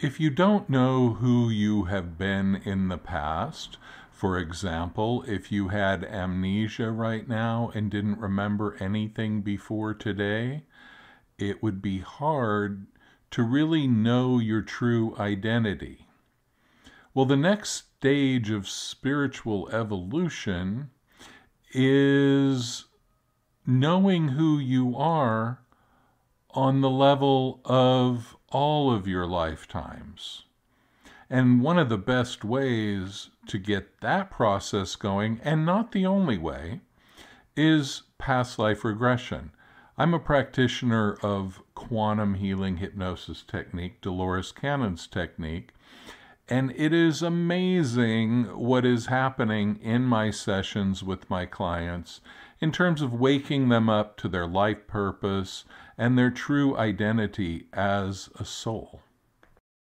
If you don't know who you have been in the past, for example, if you had amnesia right now and didn't remember anything before today, it would be hard to really know your true identity. Well, the next stage of spiritual evolution is knowing who you are on the level of all of your lifetimes. And one of the best ways to get that process going, and not the only way, is past life regression. I'm a practitioner of Quantum Healing Hypnosis Technique, Dolores Cannon's technique, and it is amazing what is happening in my sessions with my clients in terms of waking them up to their life purpose and their true identity as a soul.